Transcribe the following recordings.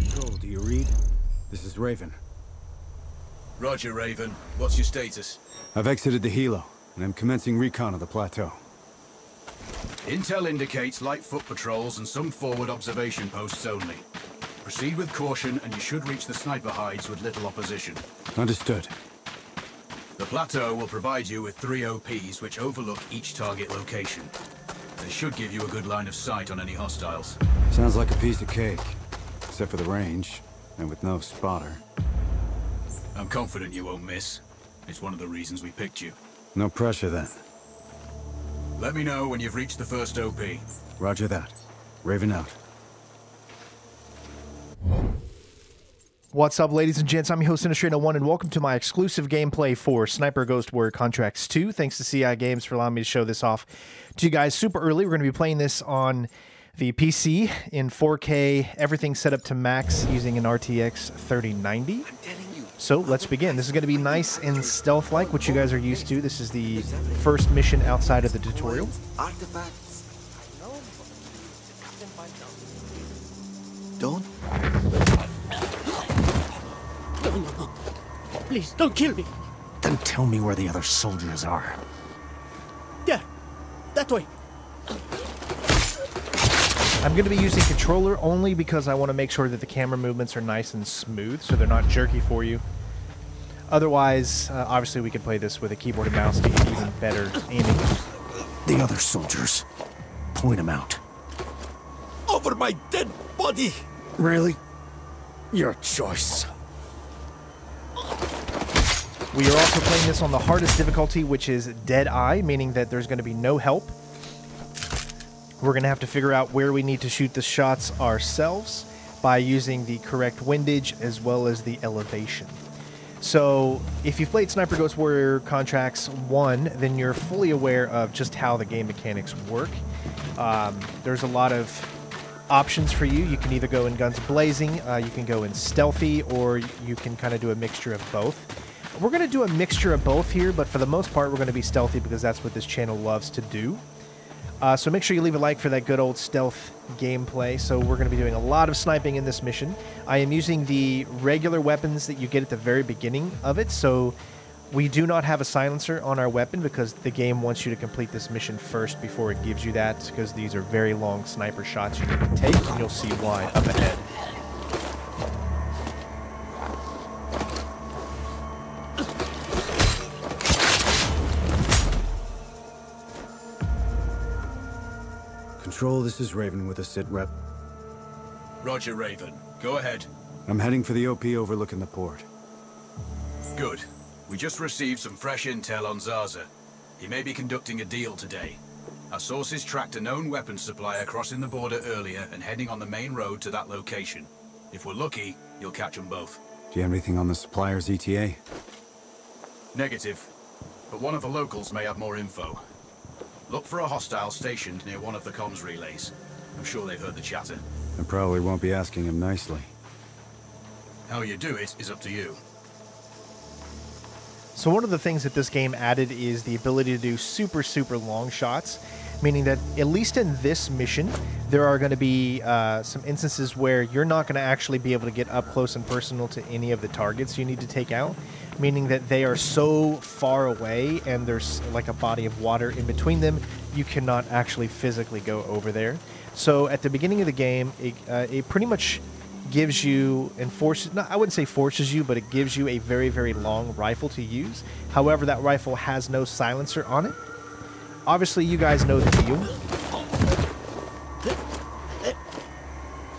Joel, do you read? This is Raven. Roger, Raven. What's your status? I've exited the Hilo, and I'm commencing recon of the plateau. Intel indicates light foot patrols and some forward observation posts only. Proceed with caution, and you should reach the sniper hides with little opposition. Understood. The plateau will provide you with 3 OPs which overlook each target location. They should give you a good line of sight on any hostiles. Sounds like a piece of cake. Except for the range, and with no spotter. I'm confident you won't miss. It's one of the reasons we picked you. No pressure, then. Let me know when you've reached the first OP. Roger that. Raven out. What's up, ladies and gents? I'm your host, CenterStrain01, and welcome to my exclusive gameplay for Sniper Ghost Warrior Contracts 2. Thanks to CI Games for allowing me to show this off to you guys super early. We're going to be playing this on the PC in 4K, everything set up to max using an RTX 3090. So let's begin. This is going to be nice and stealth-like, which you guys are used to. This is the first mission outside of the tutorial. Don't. Please, don't kill me. Then tell me where the other soldiers are. There. That way. I'm going to be using controller only because I want to make sure that the camera movements are nice and smooth so they're not jerky for you. Otherwise, obviously we could play this with a keyboard and mouse to get even better aiming. The other soldiers. Point them out. Over my dead body! Really? Your choice. We are also playing this on the hardest difficulty, which is Dead Eye, meaning that there's going to be no help. We're going to have to figure out where we need to shoot the shots ourselves by using the correct windage as well as the elevation. So if you've played Sniper Ghost Warrior Contracts 1, then you're fully aware of just how the game mechanics work. There's a lot of options for you. You can either go in guns blazing, you can go in stealthy, or you can kind of do a mixture of both. We're going to do a mixture of both here, but for the most part, we're going to be stealthy because that's what this channel loves to do. So make sure you leave a like for that good old stealth gameplay. So we're going to be doing a lot of sniping in this mission. I am using the regular weapons that you get at the very beginning of it. So we do not have a silencer on our weapon because the game wants you to complete this mission first before it gives you that, because these are very long sniper shots you can take, and you'll see why up ahead. Control, this is Raven with a sit rep. Roger, Raven. Go ahead. I'm heading for the OP overlooking the port. Good. We just received some fresh intel on Zaza. He may be conducting a deal today. Our sources tracked a known weapons supplier crossing the border earlier and heading on the main road to that location. If we're lucky, you'll catch them both. Do you have anything on the supplier's ETA? Negative. But one of the locals may have more info. Look for a hostile stationed near one of the comms relays. I'm sure they've heard the chatter. I probably won't be asking him nicely. How you do it is up to you. So one of the things that this game added is the ability to do super, super long shots, meaning that at least in this mission, there are going to be some instances where you're not going to actually be able to get up close and personal to any of the targets you need to take out, meaning that they are so far away and there's like a body of water in between them, you cannot actually physically go over there. So at the beginning of the game, it pretty much gives you and forces, no, I wouldn't say forces you, but it gives you a very, very long rifle to use. However, that rifle has no silencer on it. Obviously, you guys know the deal.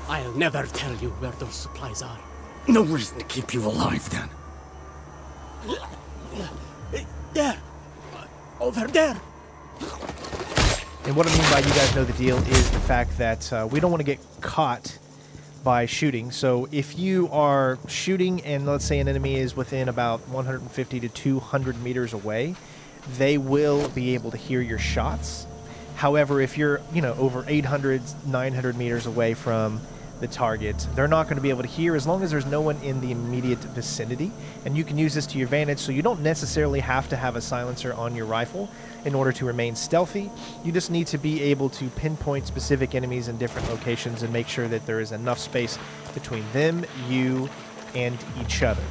I'll never tell you where those supplies are. No reason to keep you alive, then. There! Over there! And what I mean by you guys know the deal is the fact that we don't want to get caught by shooting. So if you are shooting and let's say an enemy is within about 150 to 200 meters away, they will be able to hear your shots. However, if you're, you know, over 800, 900 meters away from the target. They're not going to be able to hear as long as there's no one in the immediate vicinity. And you can use this to your advantage, so you don't necessarily have to have a silencer on your rifle in order to remain stealthy. You just need to be able to pinpoint specific enemies in different locations and make sure that there is enough space between them, you, and each other,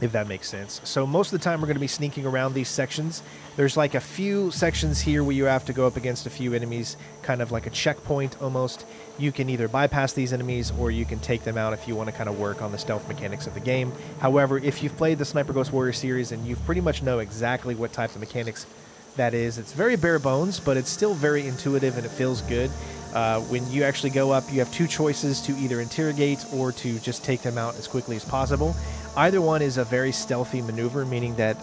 if that makes sense. So most of the time we're going to be sneaking around these sections. There's like a few sections here where you have to go up against a few enemies, kind of like a checkpoint almost. You can either bypass these enemies or you can take them out if you want to kind of work on the stealth mechanics of the game. However, if you've played the Sniper Ghost Warrior series and you pretty much know exactly what types of mechanics that is, it's very bare bones, but it's still very intuitive and it feels good. When you actually go up, you have two choices to either interrogate or to just take them out as quickly as possible. Either one is a very stealthy maneuver, meaning that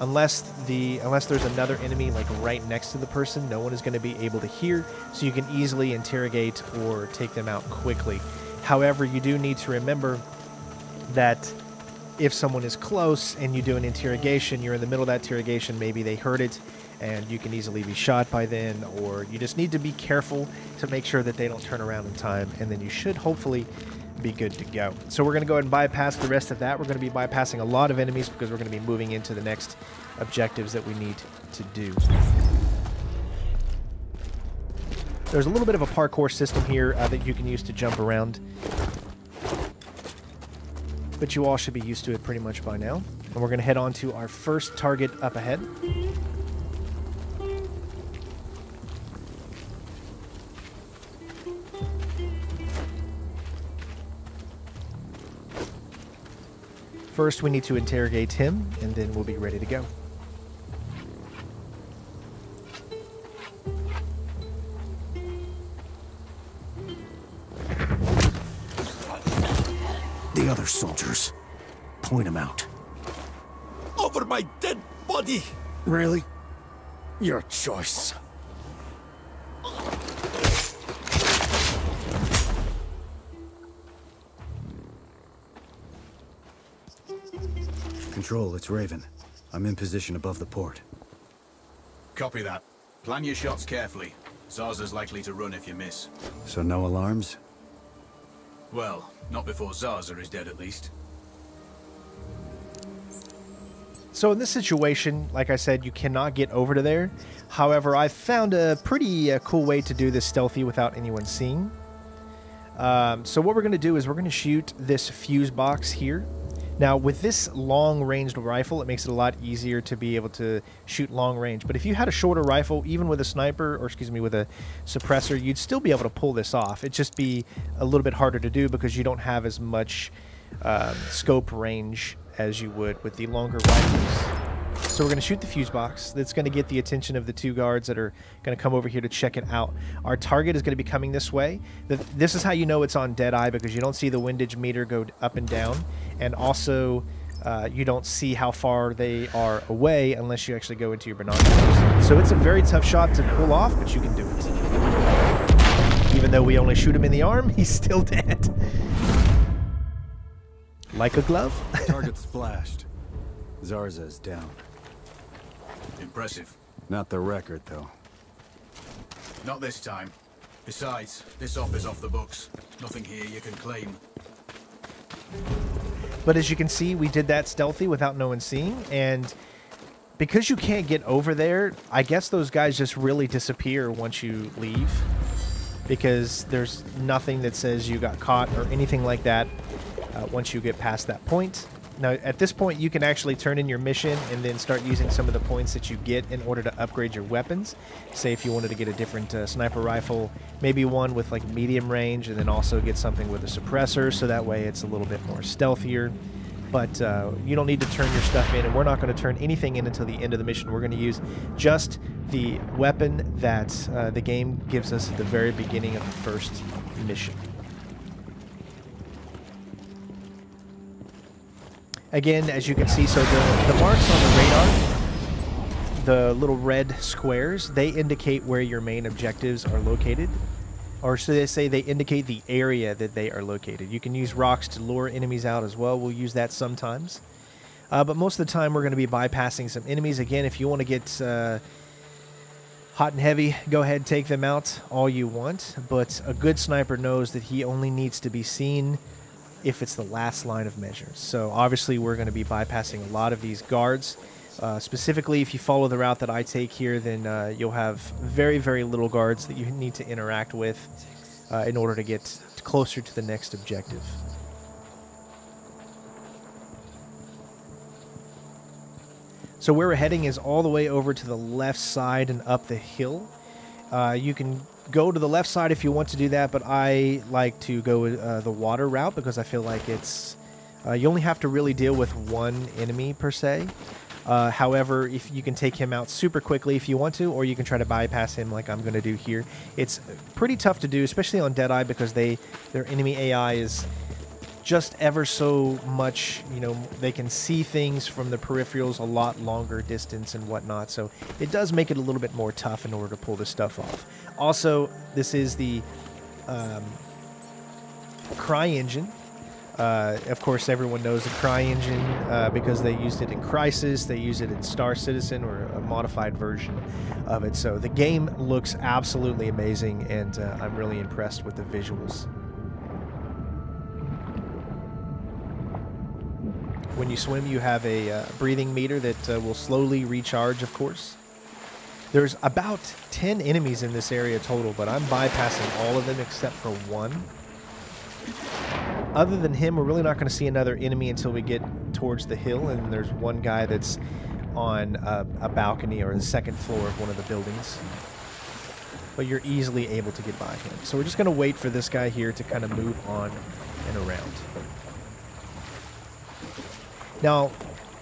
unless there's another enemy like right next to the person, no one is going to be able to hear, so you can easily interrogate or take them out quickly. However, you do need to remember that if someone is close and you do an interrogation, you're in the middle of that interrogation, maybe they heard it, and you can easily be shot by then, or you just need to be careful to make sure that they don't turn around in time, and then you should hopefully be good to go. So we're going to go ahead and bypass the rest of that. We're going to be bypassing a lot of enemies because we're going to be moving into the next objectives that we need to do. There's a little bit of a parkour system here that you can use to jump around, but you all should be used to it pretty much by now. And we're going to head on to our first target up ahead. First, we need to interrogate him, and then we'll be ready to go. The other soldiers. Point them out. Over my dead body! Really? Your choice. Control, it's Raven. I'm in position above the port. Copy that. Plan your shots carefully. Zaza's likely to run if you miss. So no alarms? Well, not before Zaza is dead, at least. So in this situation, like I said, you cannot get over to there. However, I found a pretty cool way to do this stealthy without anyone seeing. So what we're going to do is we're going to shoot this fuse box here. Now, with this long-ranged rifle, it makes it a lot easier to be able to shoot long range. But if you had a shorter rifle, even with a sniper, or excuse me, with a suppressor, you'd still be able to pull this off. It'd just be a little bit harder to do because you don't have as much scope range as you would with the longer rifles. So we're going to shoot the fuse box. That's going to get the attention of the two guards that are going to come over here to check it out. Our target is going to be coming this way. This is how you know it's on Dead Eye, because you don't see the windage meter go up and down. And also, you don't see how far they are away unless you actually go into your binoculars. So it's a very tough shot to pull off, but you can do it. Even though we only shoot him in the arm, he's still dead. Like a glove? Target splashed. Zarza's down. Impressive. Not the record, though. Not this time. Besides, this op is off the books. Nothing here you can claim. But as you can see, we did that stealthy without no one seeing, and because you can't get over there, I guess those guys just really disappear once you leave, because there's nothing that says you got caught or anything like that once you get past that point. Now, at this point, you can actually turn in your mission and then start using some of the points that you get in order to upgrade your weapons. Say if you wanted to get a different sniper rifle, maybe one with like medium range, and then also get something with a suppressor, so that way it's a little bit more stealthier. But you don't need to turn your stuff in, and we're not going to turn anything in until the end of the mission. We're going to use just the weapon that the game gives us at the very beginning of the first mission. Again, as you can see, so the marks on the radar, the little red squares, they indicate where your main objectives are located. Or so they say, they indicate the area that they are located. You can use rocks to lure enemies out as well. We'll use that sometimes. But most of the time, we're going to be bypassing some enemies. Again, if you want to get Hot and heavy, go ahead, take them out all you want, but a good sniper knows that he only needs to be seen if it's the last line of measure. So obviously we're going to be bypassing a lot of these guards. Specifically, if you follow the route that I take here, then you'll have very, very little guards that you need to interact with in order to get closer to the next objective. So where we're heading is all the way over to the left side and up the hill. You can go to the left side if you want to do that, but I like to go the water route because I feel like it's... you only have to really deal with one enemy, per se. However, if you can take him out super quickly if you want to, or you can try to bypass him like I'm going to do here. It's pretty tough to do, especially on Dead Eye, because their enemy AI is... just ever so much, you know, they can see things from the peripherals a lot longer distance and whatnot, so it does make it a little bit more tough in order to pull this stuff off. Also, this is the Cry Engine. Of course, everyone knows the Cry Engine because they used it in Crysis, they use it in Star Citizen, or a modified version of it. So the game looks absolutely amazing, and I'm really impressed with the visuals. When you swim, you have a breathing meter that will slowly recharge, of course. There's about 10 enemies in this area total, but I'm bypassing all of them except for one. Other than him, we're really not going to see another enemy until we get towards the hill, and there's one guy that's on a balcony or the second floor of one of the buildings. But you're easily able to get by him. So we're just going to wait for this guy here to kind of move on and around. Now,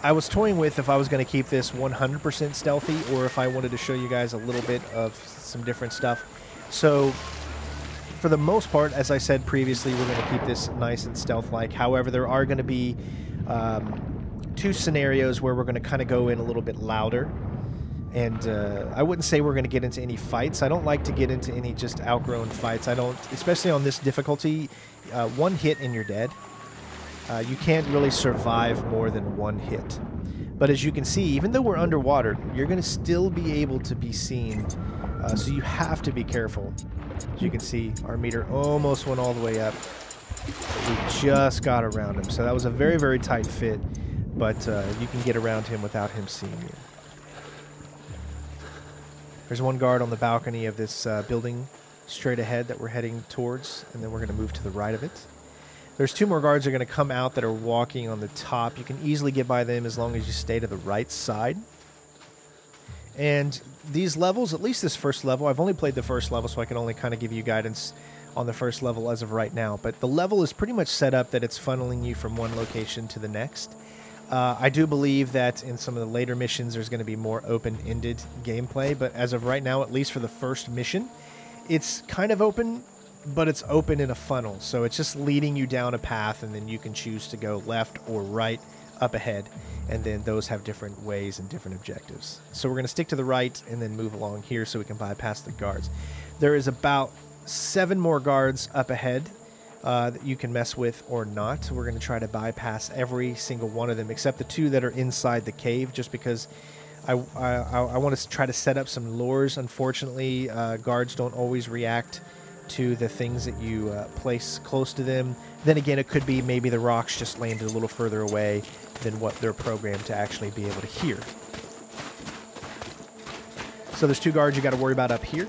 I was toying with if I was going to keep this 100% stealthy or if I wanted to show you guys a little bit of some different stuff. So, for the most part, as I said previously, we're going to keep this nice and stealth-like. However, there are going to be two scenarios where we're going to kind of go in a little bit louder. And I wouldn't say we're going to get into any fights. I don't like to get into any just outgrown fights. I don't, especially on this difficulty, one hit and you're dead. You can't really survive more than one hit. But as you can see, even though we're underwater, you're going to still be able to be seen. So you have to be careful. As you can see, our meter almost went all the way up. We just got around him. So that was a very, very tight fit. But you can get around him without him seeing you. There's one guard on the balcony of this building straight ahead that we're heading towards. And then we're going to move to the right of it. There's two more guards that are going to come out that are walking on the top. You can easily get by them as long as you stay to the right side. And these levels, at least this first level, I've only played the first level, so I can only kind of give you guidance on the first level as of right now. But the level is pretty much set up that it's funneling you from one location to the next. I do believe that in some of the later missions, there's going to be more open-ended gameplay. But as of right now, at least for the first mission, it's kind of open, but it's open in a funnel, so it's just leading you down a path, and then you can choose to go left or right up ahead, and then those have different ways and different objectives. So we're going to stick to the right and then move along here so we can bypass the guards. There is about 7 more guards up ahead that you can mess with or not. We're going to try to bypass every single one of them except the 2 that are inside the cave, just because I want to try to set up some lures. Unfortunately, guards don't always react to the things that you place close to them. Then again, it could be maybe the rocks just landed a little further away than what they're programmed to actually be able to hear. So there's 2 guards you got to worry about up here.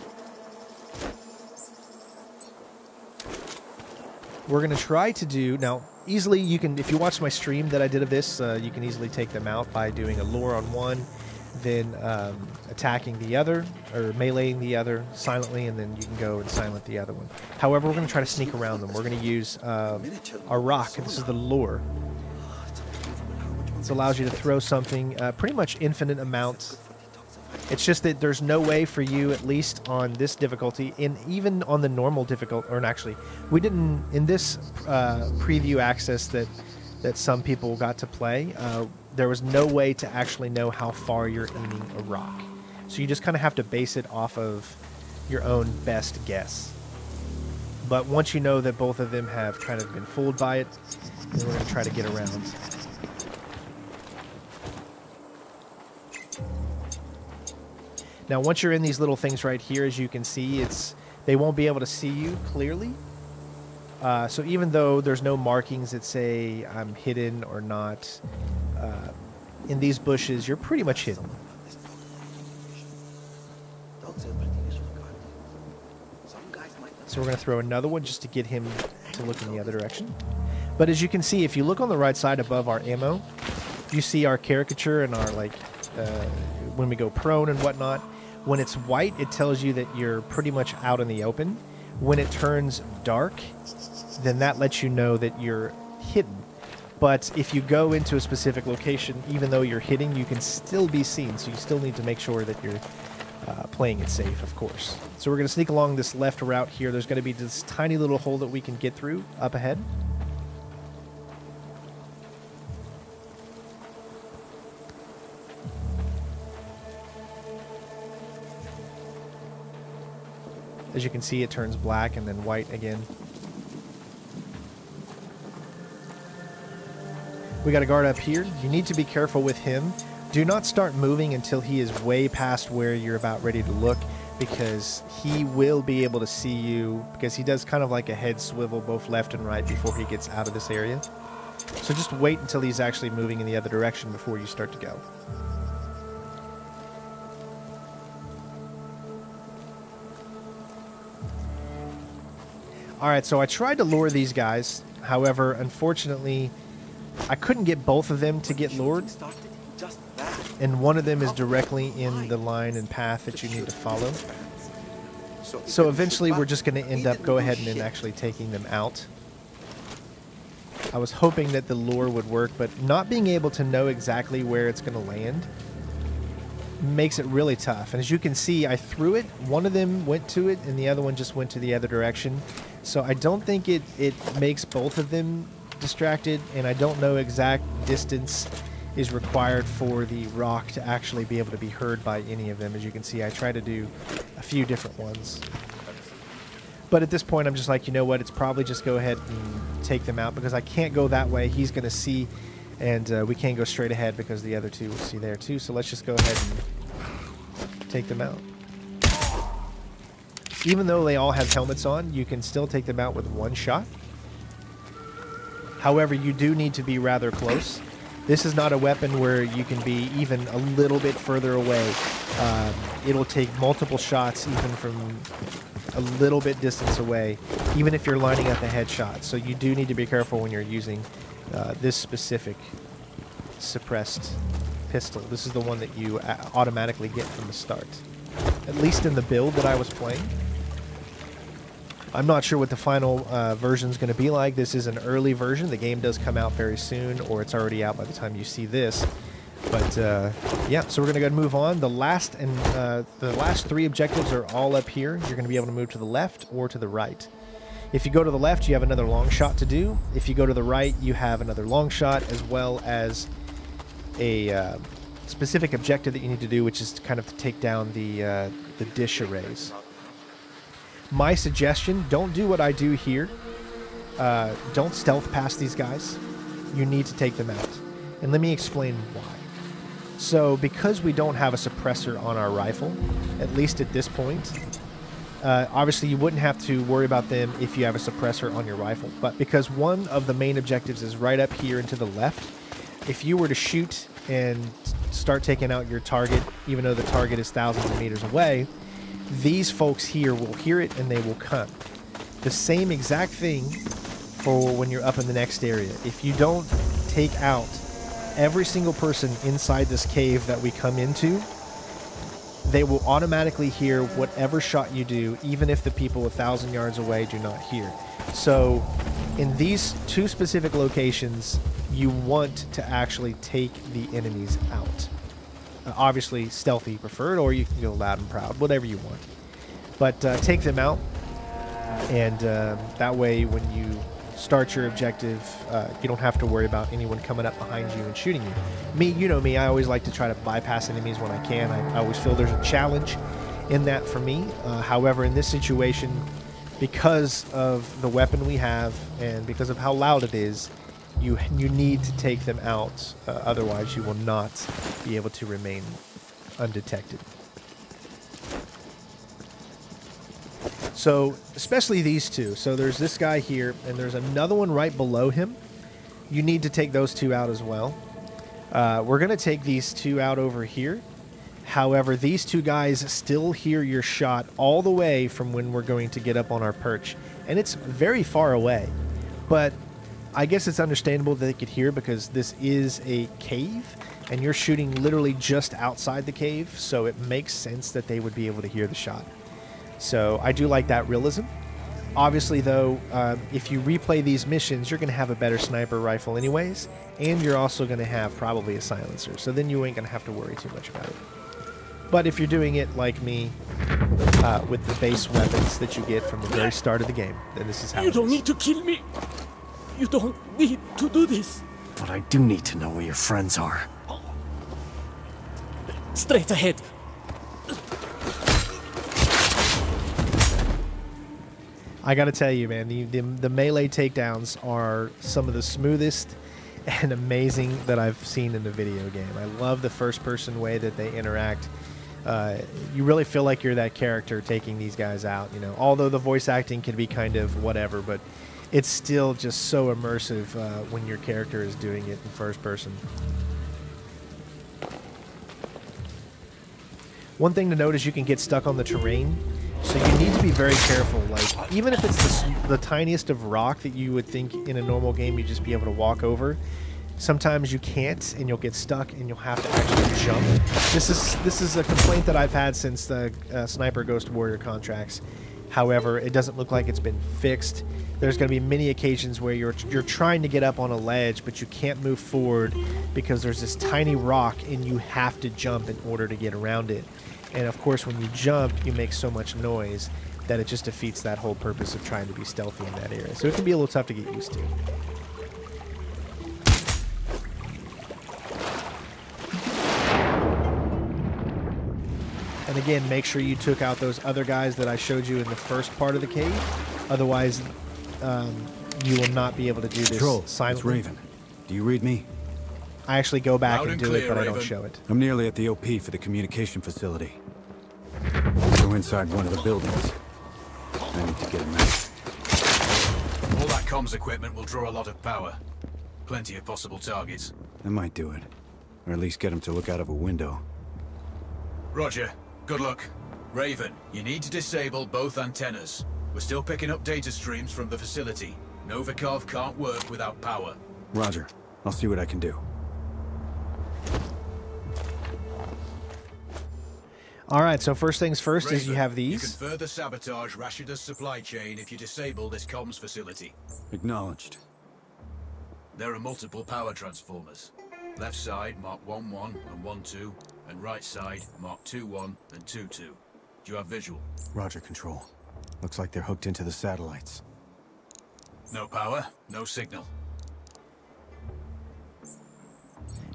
We're going to try to do... Now, easily you can... If you watch my stream that I did of this, you can easily take them out by doing a lure on one, then attacking the other, or meleeing the other silently, and then you can go and silent the other one. However, we're going to try to sneak around them. We're going to use a rock. This is the lure. This allows you to throw something pretty much infinite amounts. It's just that there's no way for you, at least on this difficulty, and even on the normal difficulty, or actually, we didn't, in this preview access that some people got to play, there was no way to actually know how far you're aiming a rock. So you just kind of have to base it off of your own best guess. But once you know that both of them have kind of been fooled by it, then we're going to try to get around. Now, once you're in these little things right here, as you can see, they won't be able to see you clearly. So even though there's no markings that say I'm hidden or not, in these bushes, you're pretty much hidden. So we're going to throw another one just to get him to look in the other direction. But as you can see, if you look on the right side above our ammo, you see our caricature and our, like, when we go prone and whatnot. When it's white, it tells you that you're pretty much out in the open. When it turns dark, then that lets you know that you're hidden. But if you go into a specific location, even though you're hidden, you can still be seen. So you still need to make sure that you're playing it safe, of course. So we're going to sneak along this left route here. There's going to be this tiny little hole that we can get through up ahead. As you can see, it turns black and then white again. We got a guard up here. You need to be careful with him. Do not start moving until he is way past where you're about ready to look, because he will be able to see you, because he does kind of like a head swivel both left and right before he gets out of this area. So just wait until he's actually moving in the other direction before you start to go. Alright, so I tried to lure these guys. However, unfortunately, I couldn't get both of them to get lured. And one of them is directly in the line and path that you need to follow. So eventually we're just going to end up go ahead and actually taking them out. I was hoping that the lure would work, but not being able to know exactly where it's going to land makes it really tough. And as you can see, I threw it. One of them went to it and the other one just went to the other direction. So I don't think it makes both of them distracted, and I don't know exact distance is required for the rock to actually be able to be heard by any of them. As you can see, I try to do a few different ones. But at this point, I'm just like, you know what? It's probably just go ahead and take them out, because I can't go that way. He's going to see, and we can't go straight ahead because the other two will see there too. So let's just go ahead and take them out. Even though they all have helmets on, you can still take them out with one shot. However, you do need to be rather close. This is not a weapon where you can be even a little bit further away. It'll take multiple shots even from a little bit distance away, even if you're lining up a headshot. So you do need to be careful when you're using this specific suppressed pistol. This is the one that you automatically get from the start, at least in the build that I was playing. I'm not sure what the final version is going to be like. This is an early version. The game does come out very soon, or it's already out by the time you see this. But yeah, so we're going to go ahead and move on. The last three objectives are all up here. You're going to be able to move to the left or to the right. If you go to the left, you have another long shot to do. If you go to the right, you have another long shot, as well as a specific objective that you need to do, which is to kind of take down the dish arrays. My suggestion, don't do what I do here. Don't stealth past these guys. You need to take them out. And let me explain why. So because we don't have a suppressor on our rifle, at least at this point, obviously you wouldn't have to worry about them if you have a suppressor on your rifle. But because one of the main objectives is right up here and to the left, if you were to shoot and start taking out your target, even though the target is thousands of meters away, these folks here will hear it and they will come. The same exact thing for when you're up in the next area. If you don't take out every single person inside this cave that we come into, they will automatically hear whatever shot you do, even if the people 1,000 yards away do not hear. So in these two specific locations, you want to actually take the enemies out. Obviously stealthy preferred, or you can go loud and proud, whatever you want. But take them out, and that way when you start your objective, you don't have to worry about anyone coming up behind you and shooting you. Me, you know me, I always like to try to bypass enemies when I can. I always feel there's a challenge in that for me. However, in this situation, because of the weapon we have and because of how loud it is, you need to take them out, otherwise you will not be able to remain undetected. So, especially these two. So there's this guy here, and there's another one right below him. You need to take those two out as well. We're going to take these two out over here. However, these two guys still hear your shot all the way from when we're going to get up on our perch. And it's very far away. But I guess it's understandable that they could hear because this is a cave, and you're shooting literally just outside the cave, so it makes sense that they would be able to hear the shot. So I do like that realism. Obviously, though, if you replay these missions, you're going to have a better sniper rifle anyways, and you're also going to have probably a silencer, so then you ain't going to have to worry too much about it. But if you're doing it like me, with the base weapons that you get from the very start of the game, then this is how it is. You don't need to kill me. You don't need to do this. But I do need to know where your friends are. Straight ahead. I gotta tell you, man, the melee takedowns are some of the smoothest and amazing that I've seen in the video game. I love the first-person way that they interact. You really feel like you're that character taking these guys out, you know. Although the voice acting can be kind of whatever, but it's still just so immersive when your character is doing it in first person. One thing to note is you can get stuck on the terrain. So you need to be very careful, like, even if it's the tiniest of rock that you would think in a normal game you'd just be able to walk over, sometimes you can't, and you'll get stuck, and you'll have to actually jump. This is a complaint that I've had since the Sniper Ghost Warrior Contracts. However, it doesn't look like it's been fixed. There's going to be many occasions where you're trying to get up on a ledge, but you can't move forward because there's this tiny rock, and you have to jump in order to get around it. And of course, when you jump, you make so much noise that it just defeats that whole purpose of trying to be stealthy in that area. So it can be a little tough to get used to. And again, make sure you took out those other guys that I showed you in the first part of the cave. Otherwise, you will not be able to do this silently. Control, it's Raven. Do you read me? I actually go back and do it, but I don't show it. I'm nearly at the OP for the communication facility. Go inside one of the buildings. I need to get a map. All that comms equipment will draw a lot of power. Plenty of possible targets. That might do it. Or at least get them to look out of a window. Roger. Good luck. Raven, you need to disable both antennas. We're still picking up data streams from the facility. Novikov can't work without power. Roger. I'll see what I can do. All right, so first things first, Raven, is you have these. You can further sabotage Rashida's supply chain if you disable this comms facility. Acknowledged. There are multiple power transformers. Left side, mark 1-1 and 1-2, and right side, mark 2-1 and 2-2. Do you have visual? Roger, Control. Looks like they're hooked into the satellites. No power, no signal.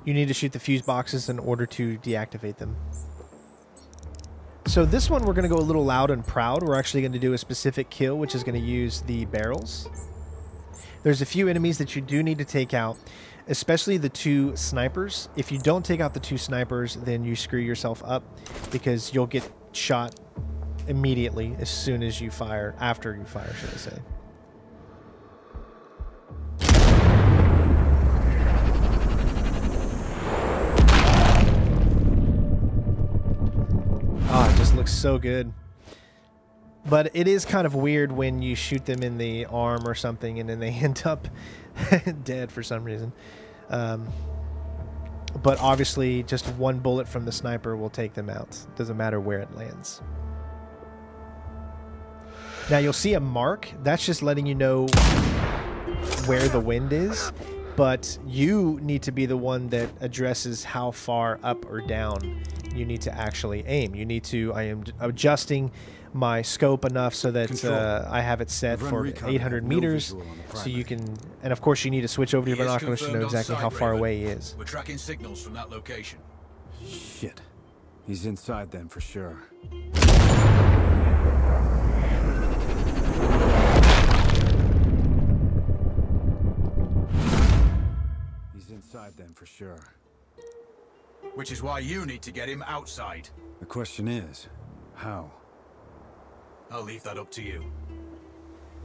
You need to shoot the fuse boxes in order to deactivate them. So this one, we're going to go a little loud and proud. We're actually going to do a specific kill, which is going to use the barrels. There's a few enemies that you do need to take out, especially the two snipers. If you don't take out the two snipers, then you screw yourself up because you'll get shot immediately as soon as you fire, after you fire, should I say. Oh, it just looks so good. But it is kind of weird when you shoot them in the arm or something and then they end up dead for some reason. But obviously, just one bullet from the sniper will take them out. It doesn't matter where it lands. Now, you'll see a mark. That's just letting you know where the wind is. But you need to be the one that addresses how far up or down you need to actually aim. You need to, I am adjusting my scope enough so that I have it set for 800 meters. So you can, and of course you need to switch over to your binoculars to know exactly how far away he is. We're tracking signals from that location. Shit. He's inside then for sure. Which is why you need to get him outside. The question is, how? I'll leave that up to you.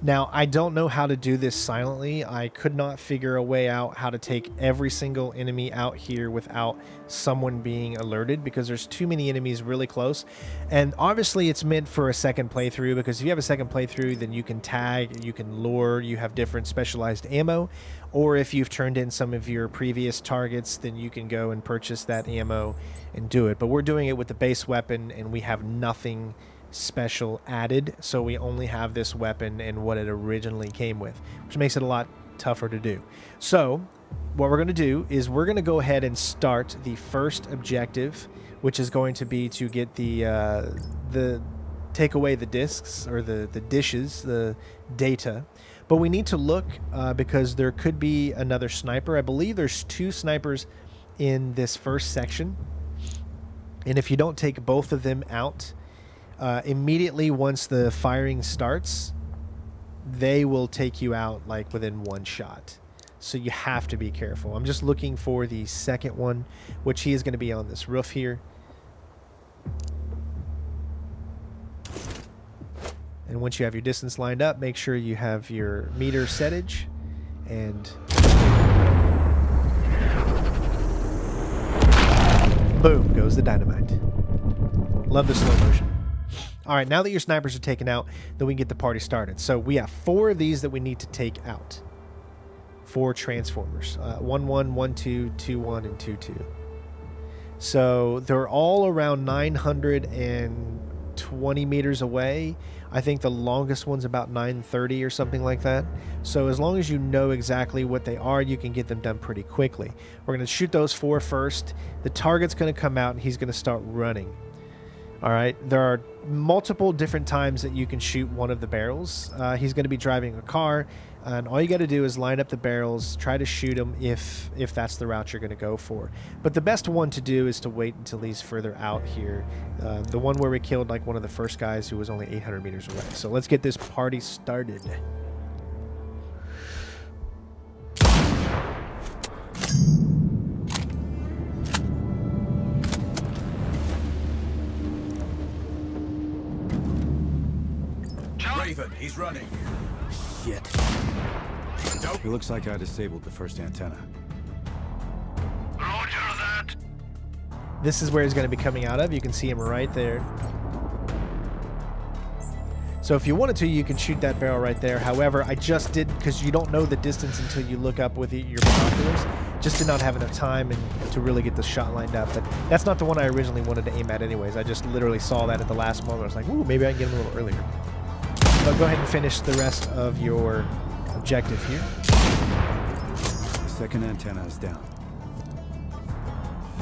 Now, I don't know how to do this silently. I could not figure a way out how to take every single enemy out here without someone being alerted, because there's too many enemies really close. And obviously it's meant for a second playthrough, because if you have a second playthrough, then you can tag, you can lure, you have different specialized ammo. Or if you've turned in some of your previous targets, then you can go and purchase that ammo and do it. But we're doing it with the base weapon, and we have nothing special added, so we only have this weapon and what it originally came with, which makes it a lot tougher to do. So what we're going to do is we're going to go ahead and start the first objective, which is going to be to get the take away the discs or the dishes, the data. But we need to look because there could be another sniper. I believe there's two snipers in this first section, and if you don't take both of them out immediately once the firing starts, they will take you out like within one shot. So you have to be careful. I'm just looking for the second one, which he is going to be on this roof here. And once you have your distance lined up, make sure you have your meter settage and boom goes the dynamite. Love the slow motion. All right, now that your snipers are taken out, then we can get the party started. So we have four of these that we need to take out. Four transformers. 1-1, 1-2, 2-1, and 2-2. So they're all around 920 meters away. I think the longest one's about 930 or something like that. So as long as you know exactly what they are, you can get them done pretty quickly. We're going to shoot those four first. The target's going to come out, and he's going to start running. All right, there are multiple different times that you can shoot one of the barrels. He's going to be driving a car, and all you got to do is line up the barrels, try to shoot him if that's the route you're going to go for. But the best one to do is to wait until he's further out here. The one where we killed like one of the first guys who was only 800 meters away. So let's get this party started. He's running. Shit. Nope. It looks like I disabled the first antenna. Roger that. This is where he's going to be coming out of. You can see him right there. So if you wanted to, you can shoot that barrel right there. However, I just did, because you don't know the distance until you look up with your binoculars. Just did not have enough time and to really get the shot lined up. But that's not the one I originally wanted to aim at anyways. I just literally saw that at the last moment. I was like, ooh, maybe I can get him a little earlier. But go ahead and finish the rest of your objective here. The second antenna is down.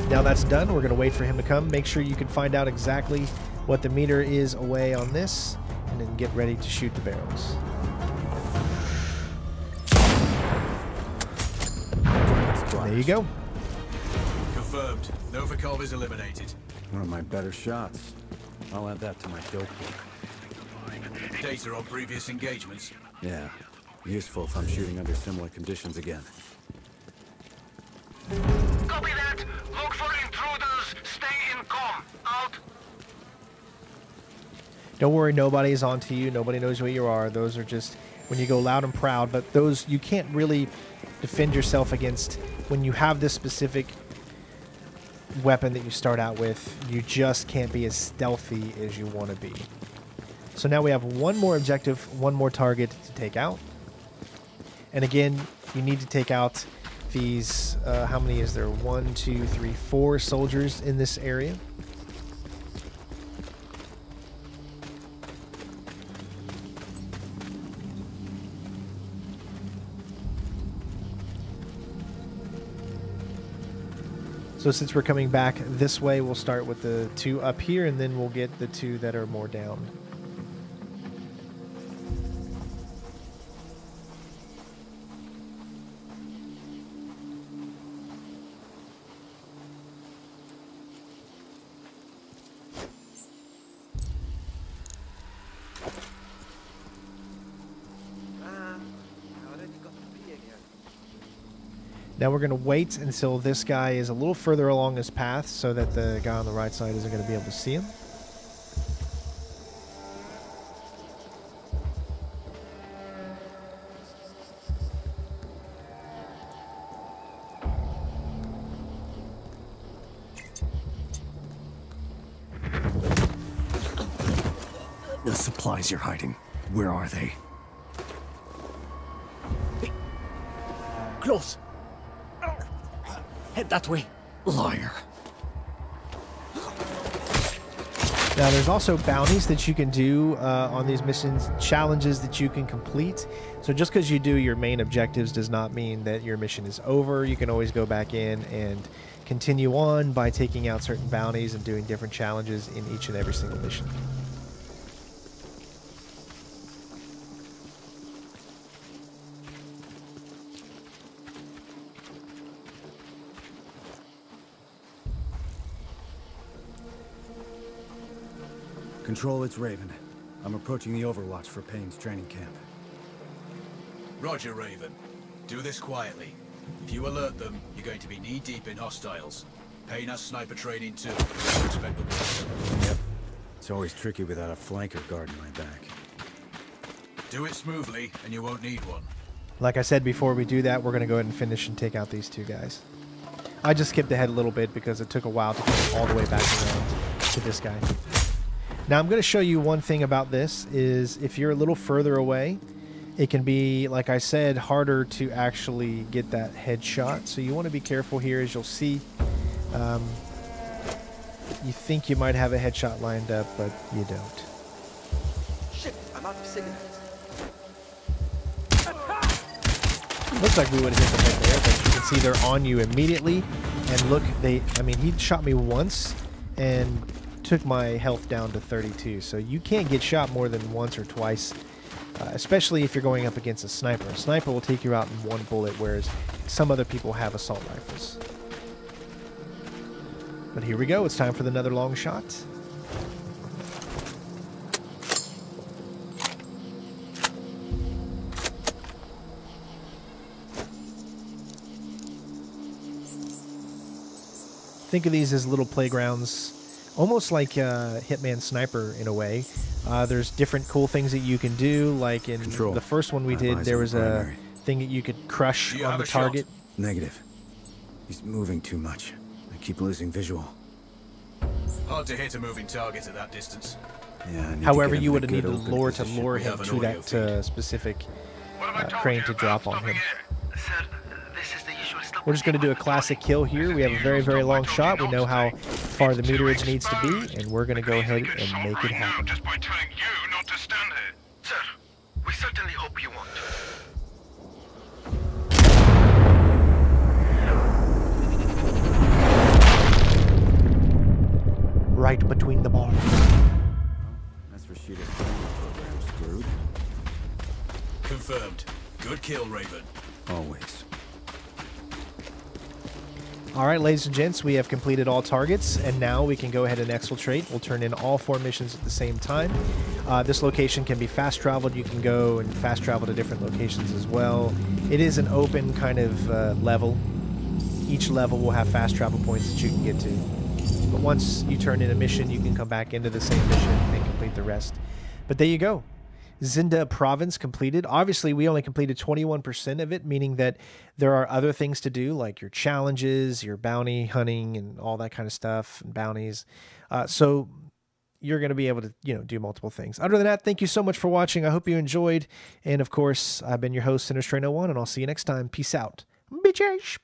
Now that's done, we're going to wait for him to come. Make sure you can find out exactly what the meter is away on this, and then get ready to shoot the barrels. There you go. Confirmed. Novikov is eliminated. One of my better shots. I'll add that to my dope book. Data on previous engagements. Yeah, useful if I'm shooting under similar conditions again. Copy that. Look for intruders. Stay in comm. Out. Don't worry, nobody is onto you. Nobody knows where you are. Those are just when you go loud and proud. But those you can't really defend yourself against when you have this specific weapon that you start out with. You just can't be as stealthy as you want to be. So now we have one more objective, one more target to take out. And again, you need to take out these, how many is there? 1, 2, 3, 4 soldiers in this area. So since we're coming back this way, we'll start with the two up here, and then we'll get the two that are more down. Now we're going to wait until this guy is a little further along his path so that the guy on the right side isn't going to be able to see him. The supplies you're hiding, where are they? Hey. Close. Head that way. Liar. Now, there's also bounties that you can do on these missions, challenges that you can complete. So just because you do your main objectives does not mean that your mission is over. You can always go back in and continue on by taking out certain bounties and doing different challenges in each and every single mission. Control, it's Raven. I'm approaching the Overwatch for Payne's training camp. Roger, Raven. Do this quietly. If you alert them, you're going to be knee-deep in hostiles. Payne has sniper training too. Expect the worst. Yep. It's always tricky without a flanker guarding my back. Do it smoothly, and you won't need one. Like I said before, we do that, we're going to go ahead and finish and take out these two guys. I just skipped ahead a little bit because it took a while to get all the way back around to this guy. Now, I'm going to show you one thing about this is if you're a little further away, it can be, like I said, harder to actually get that headshot. So you want to be careful here. As you'll see, you think you might have a headshot lined up, but you don't. Shit, I'm out of cigarettes. Looks like we would have hit the head there, but you can see they're on you immediately. And look, I mean, he shot me once and took my health down to 32, so you can't get shot more than once or twice, especially if you're going up against a sniper. A sniper will take you out in one bullet, whereas some other people have assault rifles. But here we go, it's time for another long shot. Think of these as little playgrounds. Almost like Hitman Sniper in a way. There's different cool things that you can do. Like in Control. The first one we did, there was a thing that you could crush on the target. Shot? Negative. He's moving too much. I keep losing visual. Hard to hit a moving target at that distance. Yeah. However, you would have needed to lure him to that specific crane to drop on him. We're just going to do a classic kill here. We have a very, very long shot. We know how far the meterage needs to be, and we're going to go ahead and make it happen. Just by telling you not to stand here. Sir, we certainly hope you won't. Right between the bars. That's Rashida's program screwed. Confirmed. Good kill, Raven. Always. All right, ladies and gents, we have completed all targets, and now we can go ahead and exfiltrate. We'll turn in all four missions at the same time. This location can be fast-traveled. You can go and fast-travel to different locations as well. It is an open kind of level. Each level will have fast-travel points that you can get to. But once you turn in a mission, you can come back into the same mission and complete the rest. But there you go. Zinda province completed. Obviously, we only completed 21% of it, meaning that there are other things to do, like your challenges, your bounty hunting, and all that kind of stuff, and bounties. So you're going to be able to, you know, do multiple things. Other than that, thank you so much for watching. I hope you enjoyed. And of course, I've been your host, CenterStrain01, and I'll see you next time. Peace out. Bitches.